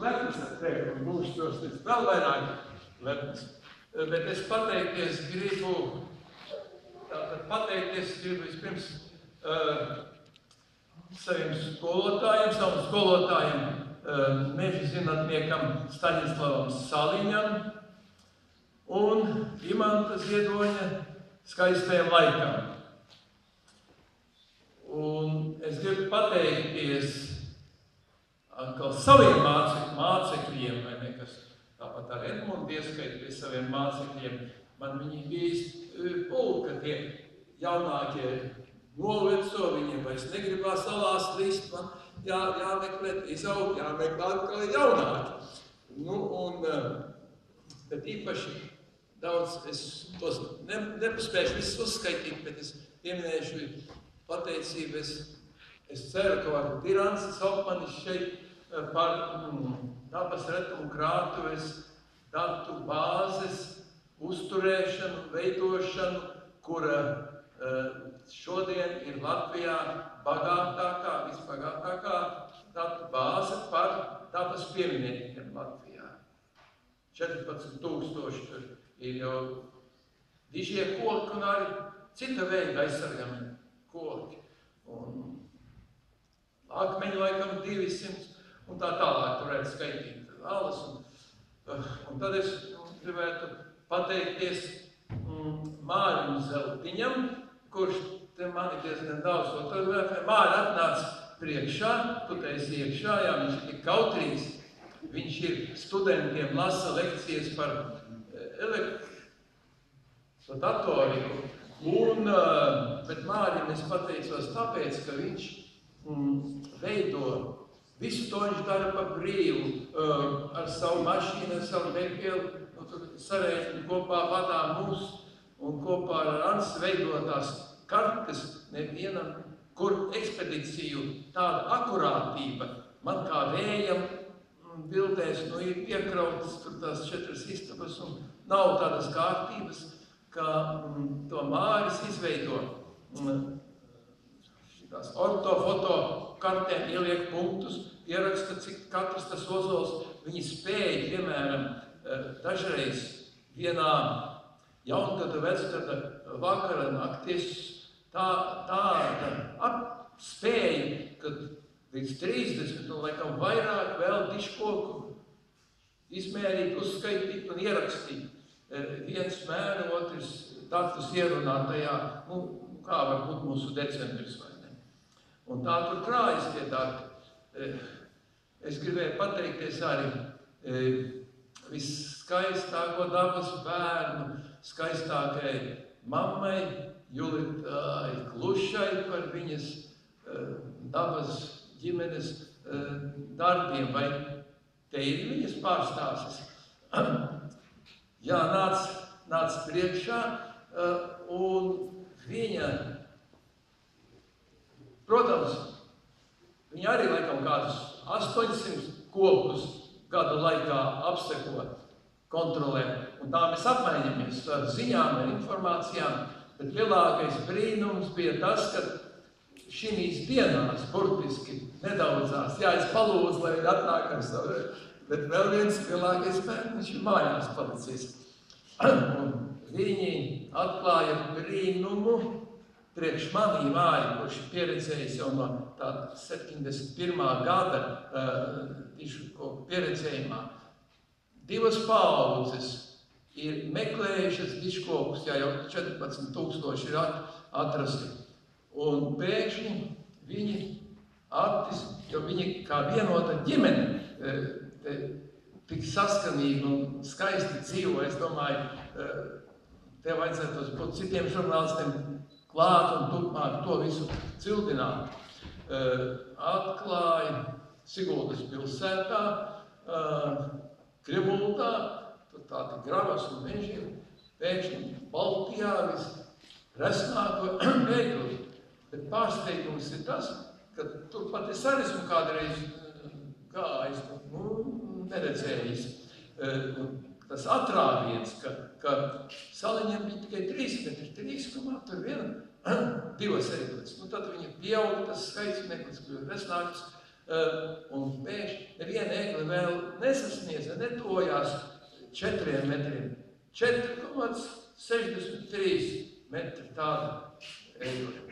lepns ar tevi un būšu tos līdz vēl vairāk lepns. Bet es pateikties gribu vispirms saviem skolotājiem, meža zinātniekam Stanislavam Saliņam un Imanta Ziedoņa skaistajam laikam. Un es gribu pateikties atkal saviem mācekļiem, vai nekas tāpat ar Edmundu ieskaities saviem mācekļiem. Man viņi bija pulka, tie jaunākie noveco, viņiem vairs negribās salās līst, man jāmeklē izaugt, jāmeklē atkal jaunāki. Nu, un bet īpaši daudz, es tos nepaspējuši visus uzskaitīt, bet es pieminēšu pateicību. Es ceru, ka varbūt ir Ransis Opmanis šeit par dabas retumu krātuves datu bāzes uzturēšanu, veidošanu, kura šodien ir Latvijā bagātākā, visbagātākā datu bāze par dabas pieminētiem Latvijā. 14,000 tur ir jau dižie koki un arī cita veida aizsargami koki. Un lākmeņu laikam 200 un tā tālāk varētu skaitīt alas. Un tad es gribētu pateikties Mārim Zeltiņam, kurš te mani diezgan daudz fotografē. Māri atnāc priekšā, tu taisi iekšā, jā, viņš ir tik kautrīgs. Viņš ir studentiem lasa lekcijas par elektrodatoriku. Un, bet Mārim es pateicos tāpēc, ka viņš veido visu to, viņš dara pa brīvu ar savu mašīnu, ar savu degvielu, sarēķinu kopā vadā mūs un kopā ar Ransi veidotās kartes nevienam, kur ekspedīciju tāda akurātība man kā vējam bildēs, nu ir piekrautas tur tās 4 istabas un nav tādas kārtības, ka to Māris izveido šitās ortofoto kartēm, ieliek punktus, pieraksta, cik katrs tas ozols, viņi spēja, piemēram, dažreiz vienā jaungada vecgada vakara naktis tāda spēja, kad līdz 30 un laikam vairāk vēl diškoku izmērīt, uzskaitīt un ierakstīt. Viens mēra, otrs datus ierunātajā, nu kā varbūt mūsu decembris vai ne. Un tā tur krājas tie dati. Es gribēju pateikties arī visskaistāko dabas bērnu, skaistākai mammai, Julitai Klušai par viņas dabas ģimenes darbiem, vai te ir viņas pārstāstis. Jā, nāc priekšā, un viņa, protams, viņa arī laikam kādus 800 kopus gadu laikā apseko, kontrolē, un tā mēs apmaiņamies ar ziņām, ar informācijām, bet lielākais brīnums bija tas, ka šīs dienās burtiski nedaudzās. Jā, es palūdzu, lai viņi atnāk ar savu, bet vēl viens lielākais bērniņš ir mājās palicis. Viņi atklāja brīnumu priekš manī māju, kurš ir pieredzējis jau no tā 71. gada diškoku pieredzējumā. 2 paaudzes ir meklējušas diškokus, jā, jau 14,000 ir atrasti. Un pēkšņi viņi jo viņi kā vienota ģimene tik saskanīgi un skaisti dzīvo, es domāju, tev vajadzētu būt citiem žurnālistiem klāt un turpmāk to visu cildināt. Atklāja Siguldas pilsētā, Kribultā, tur tādi gravas un mežiem, pēkšņi Baltijā visresnāko veikli. Bet pārsteigums ir tas, ka turpat es arī esmu kādreiz gājis, nu, neredzējis. Tas atrāviens, ka Saliņiem bija tikai 3, bet ir 3,1, 2 eiklis. Nu, tad viņa pieauga, tas skaits un eiklis kļūst resnāks, un pēkšņi viena egle vēl nesasniedza, netojās 4 metriem. 4,63 metri tāda egle.